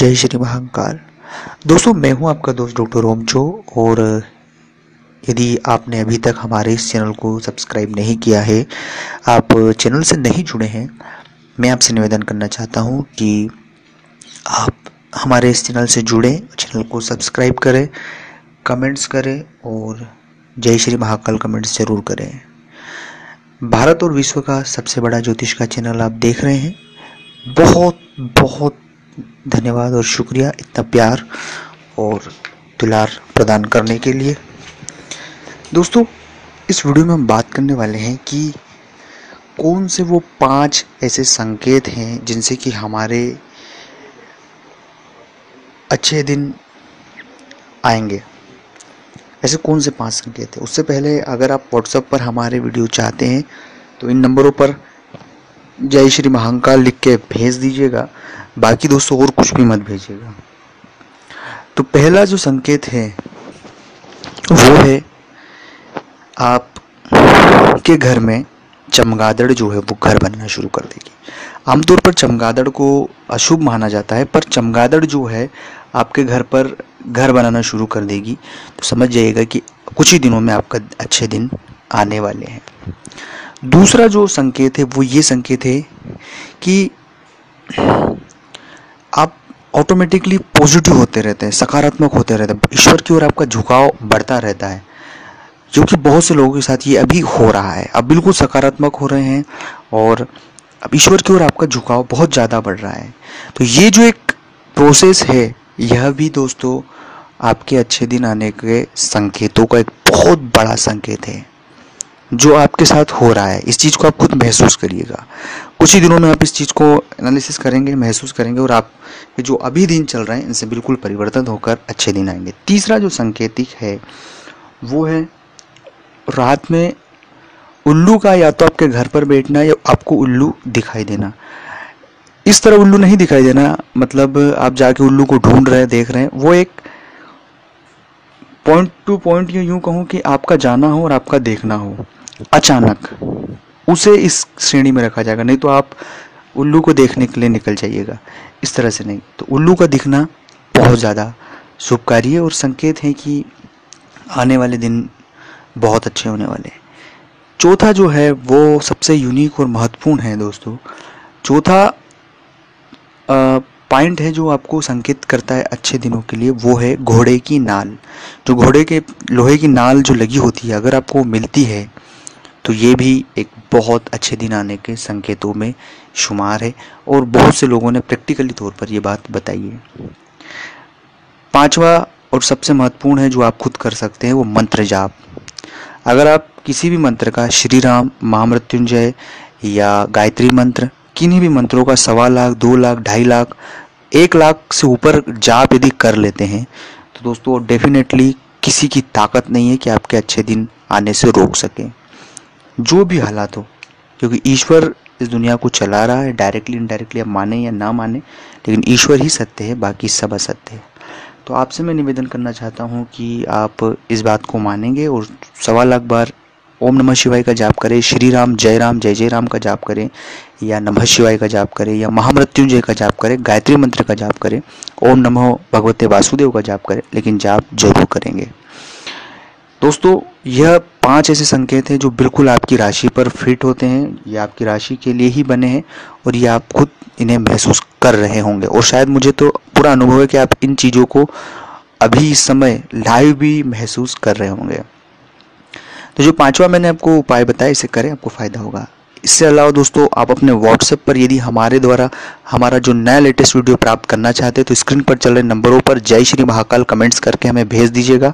जय श्री महाकाल। दोस्तों, मैं हूं आपका दोस्त डॉक्टर ओमचो। और यदि आपने अभी तक हमारे इस चैनल को सब्सक्राइब नहीं किया है, आप चैनल से नहीं जुड़े हैं, मैं आपसे निवेदन करना चाहता हूं कि आप हमारे इस चैनल से जुड़ें, चैनल को सब्सक्राइब करें, कमेंट्स करें और जय श्री महाकाल कमेंट्स ज़रूर करें। भारत और विश्व का सबसे बड़ा ज्योतिष का चैनल आप देख रहे हैं। बहुत बहुत धन्यवाद और शुक्रिया इतना प्यार और दुलार प्रदान करने के लिए। दोस्तों, इस वीडियो में हम बात करने वाले हैं कि कौन से वो 5 ऐसे संकेत हैं जिनसे कि हमारे अच्छे दिन आएंगे। ऐसे कौन से 5 संकेत हैं। उससे पहले अगर आप व्हाट्सएप पर हमारे वीडियो चाहते हैं तो इन नंबरों पर जय श्री महाकाल लिख के भेज दीजिएगा। बाकी दोस्तों और कुछ भी मत भेजिएगा। तो पहला जो संकेत है वो है आप के घर में चमगादड़ जो है वो घर बनना शुरू कर देगी। आमतौर पर चमगादड़ को अशुभ माना जाता है, पर चमगादड़ जो है आपके घर पर घर बनाना शुरू कर देगी। तो समझ जाइएगा कि कुछ ही दिनों में आपका अच्छे दिन आने वाले हैं। दूसरा जो संकेत है वो ये संकेत है कि आप ऑटोमेटिकली पॉजिटिव होते रहते हैं, सकारात्मक होते रहते हैं, ईश्वर की ओर आपका झुकाव बढ़ता रहता है, जो कि बहुत से लोगों के साथ ये अभी हो रहा है। अब बिल्कुल सकारात्मक हो रहे हैं और अब ईश्वर की ओर आपका झुकाव बहुत ज़्यादा बढ़ रहा है। तो ये जो एक प्रोसेस है, यह भी दोस्तों आपके अच्छे दिन आने के संकेतों का एक बहुत बड़ा संकेत है जो आपके साथ हो रहा है। इस चीज़ को आप खुद महसूस करिएगा। कुछ ही दिनों में आप इस चीज़ को एनालिसिस करेंगे, महसूस करेंगे और आप जो अभी दिन चल रहे हैं इनसे बिल्कुल परिवर्तन होकर अच्छे दिन आएंगे। तीसरा जो संकेतिक है वो है रात में उल्लू का या तो आपके घर पर बैठना या आपको उल्लू दिखाई देना। इस तरह उल्लू नहीं दिखाई देना, मतलब आप जाके उल्लू को ढूंढ रहे हैं, देख रहे हैं। वो एक पॉइंट टू पॉइंट यूं कहूँ कि आपका जाना हो और आपका देखना हो, अचानक उसे इस श्रेणी में रखा जाएगा। नहीं तो आप उल्लू को देखने के लिए निकल जाइएगा, इस तरह से नहीं। तो उल्लू का दिखना बहुत ज़्यादा शुभकारी है और संकेत है कि आने वाले दिन बहुत अच्छे होने वाले हैं। चौथा जो है वो सबसे यूनिक और महत्वपूर्ण है दोस्तों। चौथा पॉइंट है जो आपको संकेत करता है अच्छे दिनों के लिए, वो है घोड़े की नाल। जो घोड़े के लोहे की नाल जो लगी होती है, अगर आपको मिलती है तो ये भी एक बहुत अच्छे दिन आने के संकेतों में शुमार है और बहुत से लोगों ने प्रैक्टिकली तौर पर ये बात बताई है। पांचवा और सबसे महत्वपूर्ण है जो आप खुद कर सकते हैं, वो मंत्र जाप। अगर आप किसी भी मंत्र का, श्री राम महामृत्युंजय या गायत्री मंत्र, किन्हीं भी मंत्रों का 1.25 लाख, 2 लाख, 2.5 लाख, 1 लाख से ऊपर जाप यदि कर लेते हैं तो दोस्तों डेफिनेटली किसी की ताकत नहीं है कि आपके अच्छे दिन आने से रोक सकें, जो भी हालात हो। क्योंकि ईश्वर इस दुनिया को चला रहा है, डायरेक्टली इनडायरेक्टली, आप माने या ना माने, लेकिन ईश्वर ही सत्य है, बाकी सब असत्य है। तो आपसे मैं निवेदन करना चाहता हूं कि आप इस बात को मानेंगे और 1.25 लाख बार ओम नमः शिवाय का जाप करें, श्री राम जय राम का जाप करें या नमः शिवाय का जाप करें या महामृत्युंजय का जाप करें, गायत्री मंत्र का जाप करें, ओम नमो भगवते वासुदेव का जाप करें, लेकिन जाप जरूर करेंगे। दोस्तों, यह 5 ऐसे संकेत हैं जो बिल्कुल आपकी राशि पर फिट होते हैं, ये आपकी राशि के लिए ही बने हैं और ये आप खुद इन्हें महसूस कर रहे होंगे। और शायद मुझे तो पूरा अनुभव है कि आप इन चीज़ों को अभी इस समय लाइव भी महसूस कर रहे होंगे। तो जो 5वां मैंने आपको उपाय बताया, इसे करें, आपको फ़ायदा होगा। इससे अलावा दोस्तों, आप अपने व्हाट्सएप पर यदि हमारे द्वारा हमारा जो नया लेटेस्ट वीडियो प्राप्त करना चाहते हैं तो स्क्रीन पर चल रहे नंबरों पर जय श्री महाकाल कमेंट्स करके हमें भेज दीजिएगा।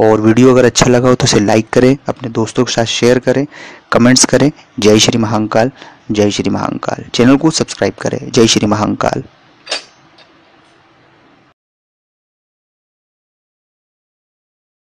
और वीडियो अगर अच्छा लगा हो तो इसे लाइक करें, अपने दोस्तों के साथ शेयर करें, कमेंट्स करें। जय श्री महाकाल, जय श्री महाकाल। चैनल को सब्सक्राइब करें। जय श्री महाकाल।